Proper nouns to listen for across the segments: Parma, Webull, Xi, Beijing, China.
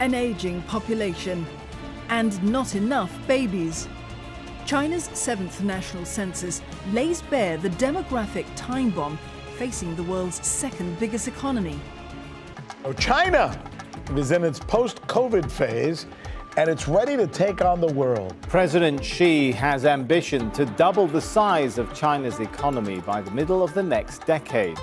an aging population, and not enough babies. China's 7th national census lays bare the demographic time bomb facing the world's second biggest economy. China is in its post-COVID phase, and it's ready to take on the world. President Xi has ambition to double the size of China's economy by the middle of the next decade.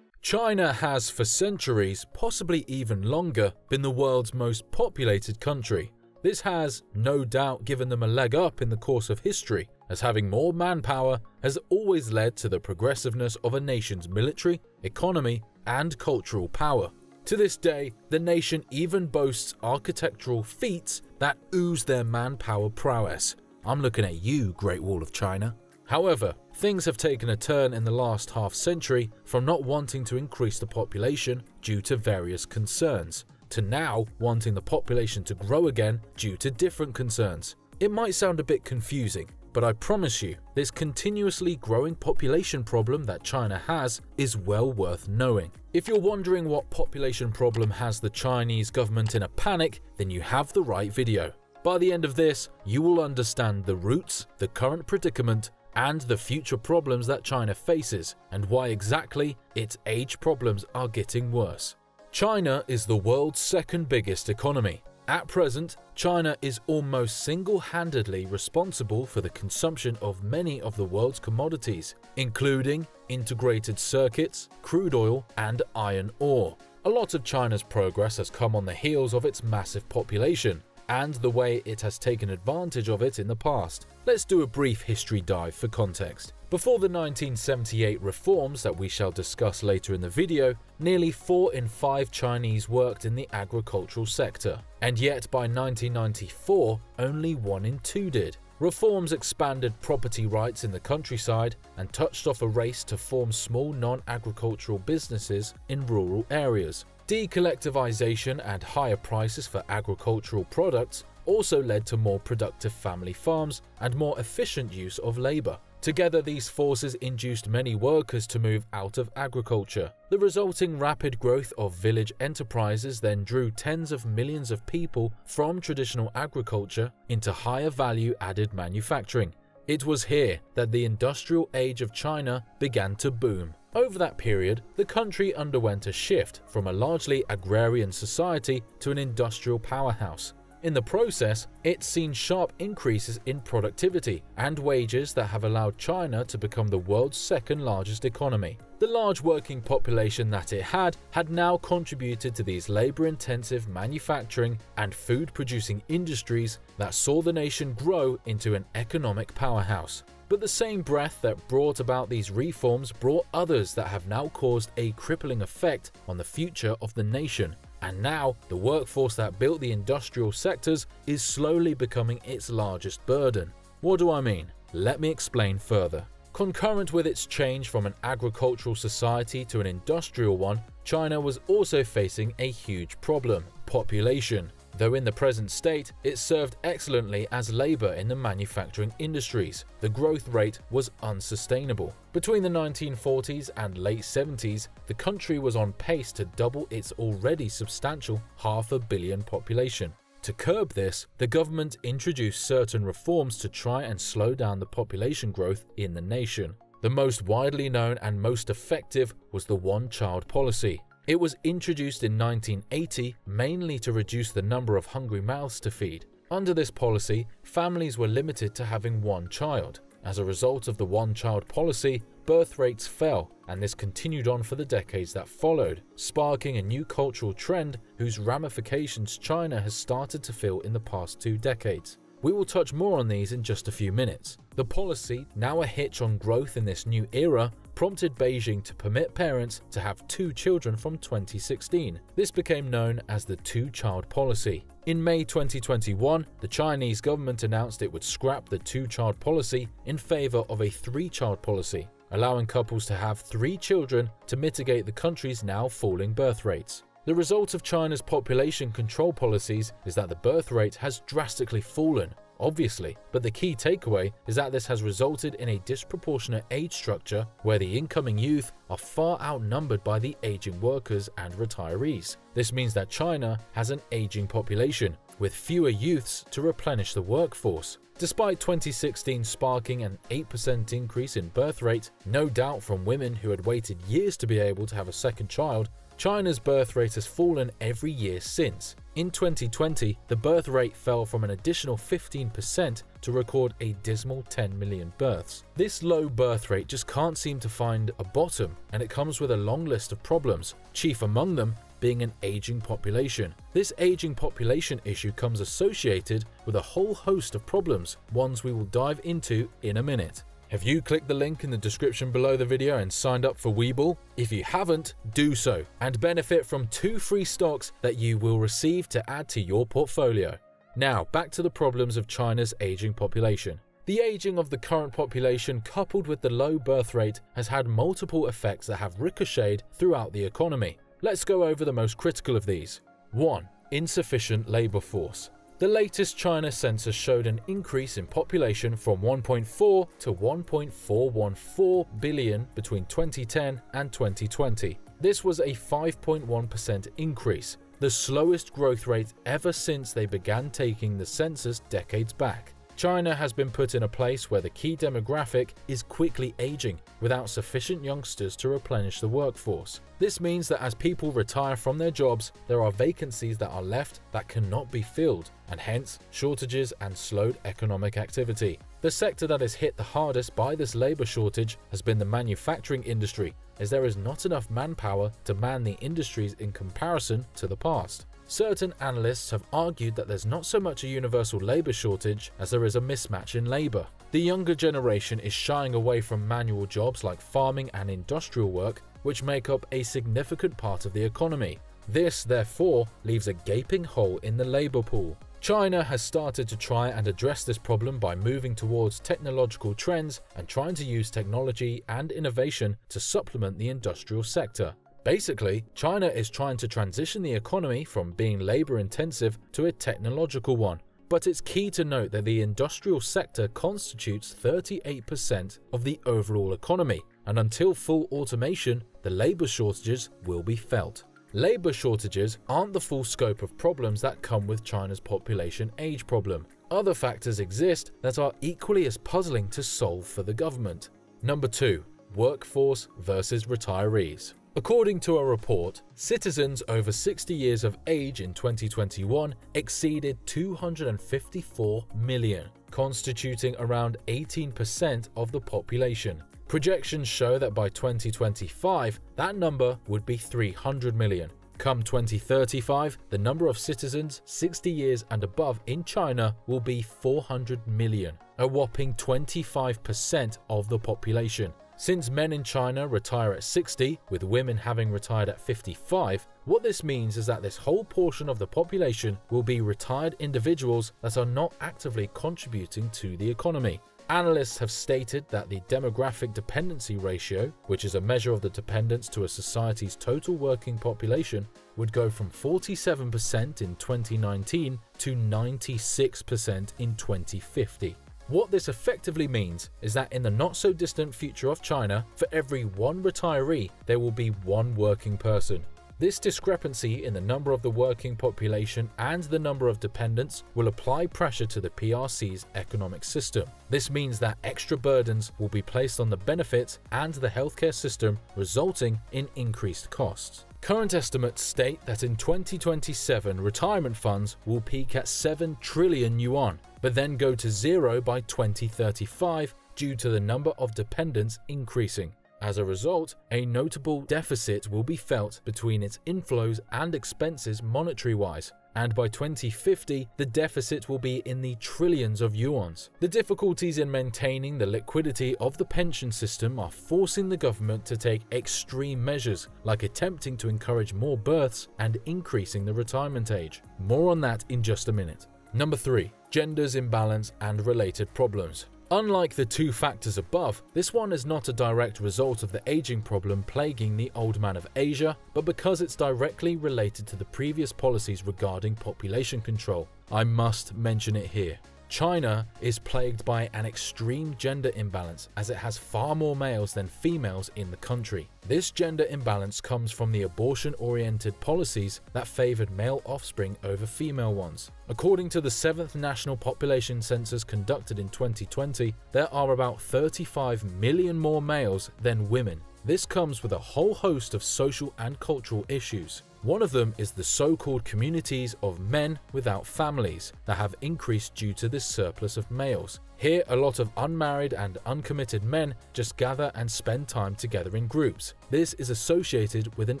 China has for centuries, possibly even longer, been the world's most populated country. This has, no doubt, given them a leg up in the course of history, as having more manpower has always led to the progressiveness of a nation's military, economy, and cultural power. To this day, the nation even boasts architectural feats that ooze their manpower prowess. I'm looking at you, Great Wall of China. However, things have taken a turn in the last half-century from not wanting to increase the population due to various concerns, to now wanting the population to grow again due to different concerns. It might sound a bit confusing, but I promise you, this continuously growing population problem that China has is well worth knowing. If you're wondering what population problem has the Chinese government in a panic, then you have the right video. By the end of this, you will understand the roots, the current predicament, and the future problems that China faces, and why exactly its age problems are getting worse. China is the world's second biggest economy. At present, China is almost single-handedly responsible for the consumption of many of the world's commodities, including integrated circuits, crude oil, and iron ore. A lot of China's progress has come on the heels of its massive population, and the way it has taken advantage of it in the past. Let's do a brief history dive for context. Before the 1978 reforms that we shall discuss later in the video, nearly 4 in 5 Chinese worked in the agricultural sector, and yet by 1994, only 1 in 2 did. Reforms expanded property rights in the countryside and touched off a race to form small non-agricultural businesses in rural areas. De-collectivization and higher prices for agricultural products also led to more productive family farms and more efficient use of labor. Together, these forces induced many workers to move out of agriculture. The resulting rapid growth of village enterprises then drew tens of millions of people from traditional agriculture into higher value-added manufacturing. It was here that the industrial age of China began to boom. Over that period, the country underwent a shift from a largely agrarian society to an industrial powerhouse. In the process, it's seen sharp increases in productivity and wages that have allowed China to become the world's second largest economy. The large working population that it had now contributed to these labor-intensive manufacturing and food-producing industries that saw the nation grow into an economic powerhouse. But the same breath that brought about these reforms brought others that have now caused a crippling effect on the future of the nation. And now, the workforce that built the industrial sectors is slowly becoming its largest burden. What do I mean? Let me explain further. Concurrent with its change from an agricultural society to an industrial one, China was also facing a huge problem: population. Though in the present state, it served excellently as labor in the manufacturing industries, the growth rate was unsustainable. Between the 1940s and late 70s, the country was on pace to double its already substantial 500 million population. To curb this, the government introduced certain reforms to try and slow down the population growth in the nation. The most widely known and most effective was the one-child policy. It was introduced in 1980 mainly to reduce the number of hungry mouths to feed. Under this policy, families were limited to having one child. As a result of the one-child policy, birth rates fell, and this continued on for the decades that followed, sparking a new cultural trend whose ramifications China has started to feel in the past 2 decades. We will touch more on these in just a few minutes. The policy, now a hitch on growth in this new era, prompted Beijing to permit parents to have 2 children from 2016. This became known as the two-child policy. In May 2021, the Chinese government announced it would scrap the two-child policy in favor of a 3-child policy, allowing couples to have 3 children to mitigate the country's now falling birth rates. The result of China's population control policies is that the birth rate has drastically fallen, obviously, but the key takeaway is that this has resulted in a disproportionate age structure where the incoming youth are far outnumbered by the aging workers and retirees. This means that China has an aging population, with fewer youths to replenish the workforce. Despite 2016 sparking an 8% increase in birth rate, no doubt from women who had waited years to be able to have a second child, China's birth rate has fallen every year since. In 2020, the birth rate fell from an additional 15% to record a dismal 10 million births. This low birth rate just can't seem to find a bottom, and it comes with a long list of problems, chief among them being an aging population. This aging population issue comes associated with a whole host of problems, ones we will dive into in a minute. Have you clicked the link in the description below the video and signed up for Webull? If you haven't, do so and benefit from 2 free stocks that you will receive to add to your portfolio. Now, back to the problems of China's aging population. The aging of the current population, coupled with the low birth rate, has had multiple effects that have ricocheted throughout the economy. Let's go over the most critical of these. 1. Insufficient labor force. The latest China census showed an increase in population from 1.4 to 1.414 billion between 2010 and 2020. This was a 5.1% increase, the slowest growth rate ever since they began taking the census decades back. China has been put in a place where the key demographic is quickly aging without sufficient youngsters to replenish the workforce. This means that as people retire from their jobs, there are vacancies that are left that cannot be filled, and hence shortages and slowed economic activity. The sector that is hit the hardest by this labor shortage has been the manufacturing industry, as there is not enough manpower to man the industries in comparison to the past. Certain analysts have argued that there's not so much a universal labor shortage as there is a mismatch in labor. The younger generation is shying away from manual jobs like farming and industrial work, which make up a significant part of the economy. This, therefore, leaves a gaping hole in the labor pool. China has started to try and address this problem by moving towards technological trends and trying to use technology and innovation to supplement the industrial sector. Basically, China is trying to transition the economy from being labor-intensive to a technological one, but it's key to note that the industrial sector constitutes 38% of the overall economy, and until full automation, the labor shortages will be felt. Labor shortages aren't the full scope of problems that come with China's population age problem. Other factors exist that are equally as puzzling to solve for the government. Number 2. Workforce versus retirees. According to a report, citizens over 60 years of age in 2021 exceeded 254 million, constituting around 18% of the population. Projections show that by 2025, that number would be 300 million. Come 2035, the number of citizens 60 years and above in China will be 400 million, a whopping 25% of the population. Since men in China retire at 60, with women having retired at 55, what this means is that this whole portion of the population will be retired individuals that are not actively contributing to the economy. Analysts have stated that the demographic dependency ratio, which is a measure of the dependence to a society's total working population, would go from 47% in 2019 to 96% in 2050. What this effectively means is that in the not-so-distant future of China, for every 1 retiree, there will be 1 working person. This discrepancy in the number of the working population and the number of dependents will apply pressure to the PRC's economic system. This means that extra burdens will be placed on the benefits and the healthcare system, resulting in increased costs. Current estimates state that in 2027, retirement funds will peak at 7 trillion yuan, but then go to zero by 2035 due to the number of dependents increasing. As a result, a notable deficit will be felt between its inflows and expenses monetary-wise, and by 2050, the deficit will be in the trillions of yuans. The difficulties in maintaining the liquidity of the pension system are forcing the government to take extreme measures, like attempting to encourage more births and increasing the retirement age. More on that in just a minute. Number 3. Gender's imbalance and related problems. Unlike the 2 factors above, this one is not a direct result of the aging problem plaguing the old man of Asia, but because it's directly related to the previous policies regarding population control. I must mention it here. China is plagued by an extreme gender imbalance, as it has far more males than females in the country. This gender imbalance comes from the abortion-oriented policies that favored male offspring over female ones. According to the 7th National Population Census conducted in 2020, there are about 35 million more males than women. This comes with a whole host of social and cultural issues. One of them is the so-called communities of men without families that have increased due to this surplus of males. Here, a lot of unmarried and uncommitted men just gather and spend time together in groups. This is associated with an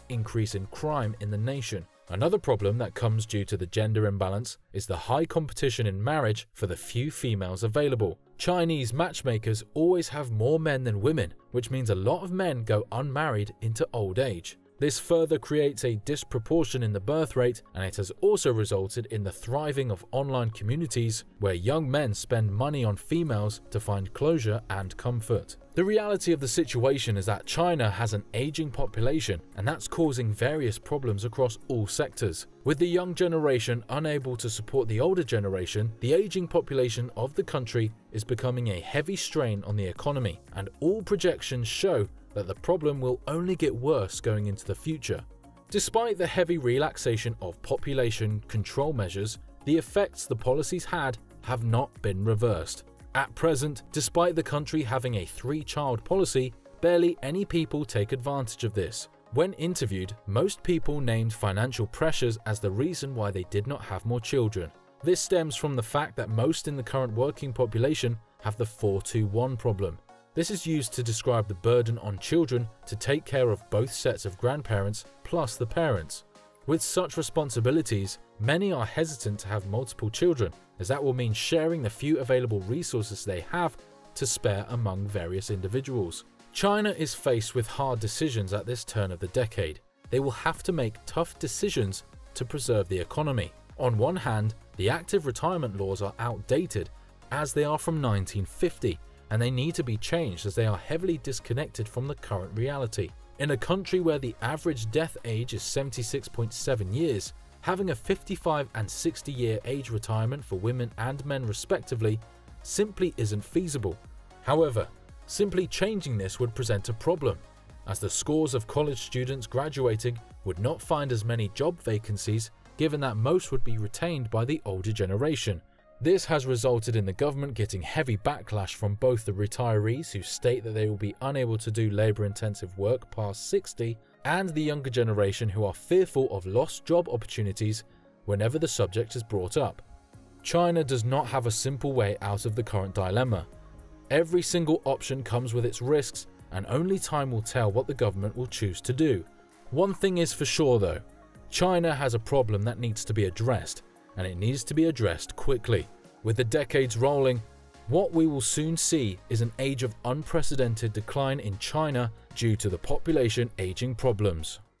increase in crime in the nation. Another problem that comes due to the gender imbalance is the high competition in marriage for the few females available. Chinese matchmakers always have more men than women, which means a lot of men go unmarried into old age. This further creates a disproportion in the birth rate, and it has also resulted in the thriving of online communities where young men spend money on females to find closure and comfort. The reality of the situation is that China has an aging population, and that's causing various problems across all sectors. With the young generation unable to support the older generation, the aging population of the country is becoming a heavy strain on the economy, and all projections show that the problem will only get worse going into the future. Despite the heavy relaxation of population control measures, the effects the policies had have not been reversed. At present, despite the country having a 3-child policy, barely any people take advantage of this. When interviewed, most people named financial pressures as the reason why they did not have more children. This stems from the fact that most in the current working population have the 4-to-1 problem. This is used to describe the burden on children to take care of both sets of grandparents plus the parents. With such responsibilities, many are hesitant to have multiple children, as that will mean sharing the few available resources they have to spare among various individuals. China is faced with hard decisions at this turn of the decade. They will have to make tough decisions to preserve the economy. On one hand, the active retirement laws are outdated, as they are from 1950, and they need to be changed as they are heavily disconnected from the current reality. In a country where the average death age is 76.7 years, having a 55- and 60-year age retirement for women and men respectively simply isn't feasible. However, simply changing this would present a problem, as the scores of college students graduating would not find as many job vacancies, given that most would be retained by the older generation. This has resulted in the government getting heavy backlash from both the retirees, who state that they will be unable to do labour-intensive work past 60, and the younger generation, who are fearful of lost job opportunities whenever the subject is brought up. China does not have a simple way out of the current dilemma. Every single option comes with its risks, and only time will tell what the government will choose to do. One thing is for sure though, China has a problem that needs to be addressed, and it needs to be addressed quickly. With the decades rolling, what we will soon see is an age of unprecedented decline in China due to the population aging problems.